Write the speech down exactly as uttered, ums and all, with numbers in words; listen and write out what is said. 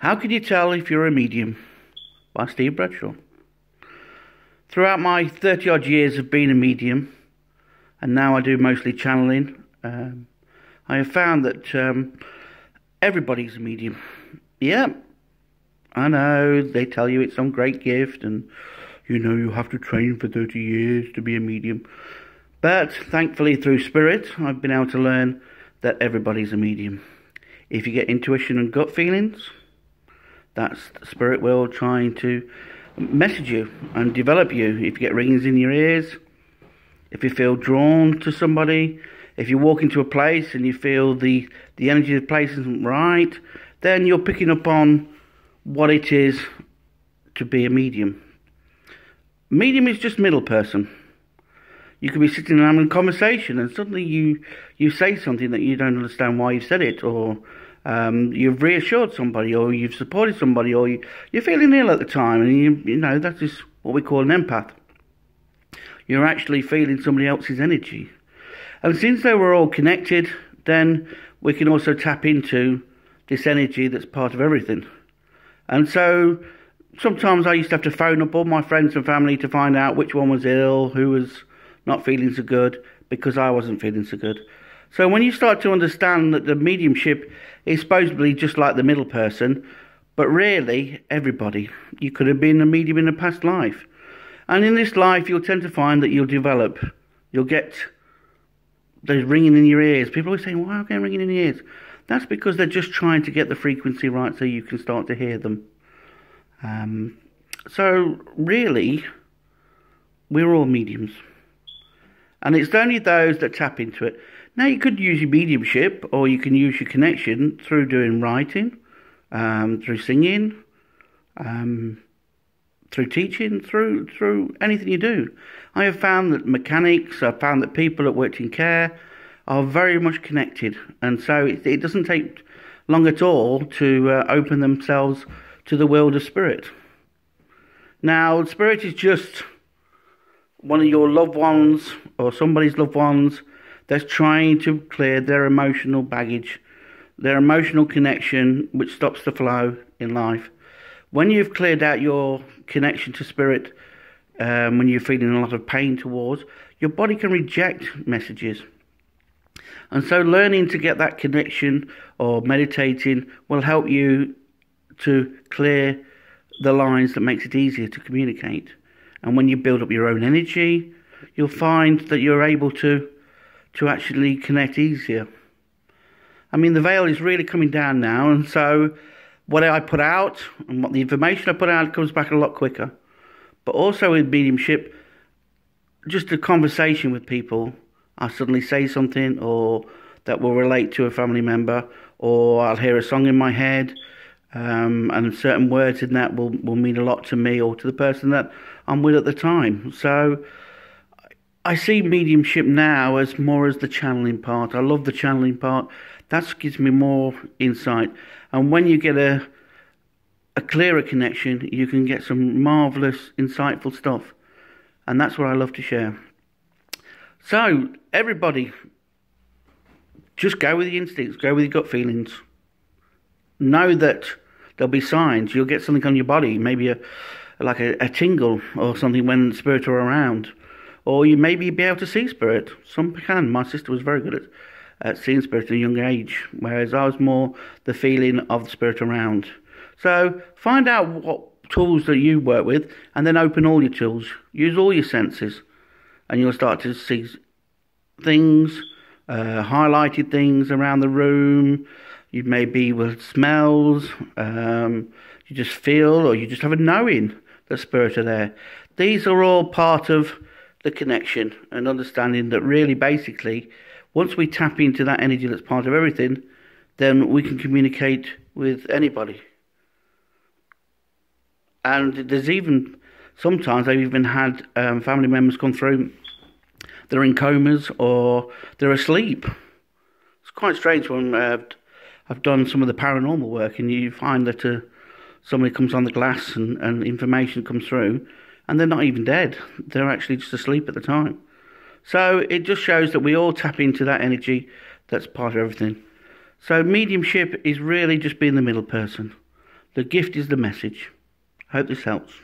How Can You Tell If You're a Medium? By Steve Bradshaw. Throughout my thirty odd years of being a medium, and now I do mostly channeling, um, I have found that um, everybody's a medium. Yeah, I know, they tell you it's some great gift and you know you have to train for thirty years to be a medium. But thankfully through spirit, I've been able to learn that everybody's a medium. If you get intuition and gut feelings, that's the spirit world trying to message you and develop you. If you get rings in your ears, if you feel drawn to somebody, if you walk into a place and you feel the, the energy of the place isn't right, then you're picking up on what it is to be a medium. Medium is just middle person. You could be sitting and having a conversation and suddenly you, you say something that you don't understand why you've said it, or Um, you've reassured somebody, or you've supported somebody, or you, you're feeling ill at the time, and you, you know that is what we call an empath. You're actually feeling somebody else's energy, and since they were all connected, then we can also tap into this energy that's part of everything. And so sometimes I used to have to phone up all my friends and family to find out which one was ill, who was not feeling so good, because I wasn't feeling so good. So when you start to understand that the mediumship is supposedly just like the middle person, but really everybody, you could have been a medium in a past life. And in this life, you'll tend to find that you'll develop. You'll get those ringing in your ears. People always saying, why are they ringing in the ears? That's because they're just trying to get the frequency right so you can start to hear them. Um, so really, we're all mediums. And it's only those that tap into it. Now, you could use your mediumship, or you can use your connection through doing writing, um, through singing, um, through teaching, through through anything you do. I have found that mechanics, I've found that people that worked in care are very much connected. And so it, it doesn't take long at all to uh, open themselves to the world of spirit. Now, spirit is just one of your loved ones or somebody's loved ones that's trying to clear their emotional baggage, their emotional connection, which stops the flow in life. When you've cleared out your connection to spirit, um, when you're feeling a lot of pain towards, your body can reject messages. And so learning to get that connection or meditating will help you to clear the lines that makes it easier to communicate. And when you build up your own energy, you'll find that you're able to to actually connect easier. I mean, the veil is really coming down now, and so what I put out and what the information I put out comes back a lot quicker. But also with mediumship, just a conversation with people, I suddenly say something or that will relate to a family member, or I'll hear a song in my head, um, and certain words in that will, will mean a lot to me or to the person that I'm with at the time. So I see mediumship now as more as the channeling part. I love the channeling part. That gives me more insight. And when you get a a clearer connection, you can get some marvellous, insightful stuff. And that's what I love to share. So, everybody, just go with your instincts. Go with your gut feelings. Know that there'll be signs. You'll get something on your body. Maybe a like a, a tingle or something when spirits are around. Or you maybe be able to see spirit. Some can. My sister was very good at, at seeing spirit at a young age, whereas I was more the feeling of the spirit around. So find out what tools that you work with, and then open all your tools. Use all your senses, and you'll start to see things, uh, highlighted things around the room. You maybe with smells. Um, you just feel, or you just have a knowing that spirit are there. These are all part of the connection and understanding that really basically once we tap into that energy that's part of everything, then we can communicate with anybody. And there's even sometimes I've even had um, family members come through, they're in comas or they're asleep. It's quite strange when uh, I've done some of the paranormal work and you find that uh, somebody comes on the glass and, and information comes through. And they're not even dead. They're actually just asleep at the time. So it just shows that we all tap into that energy that's part of everything. So mediumship is really just being the middle person. The gift is the message. Hope this helps.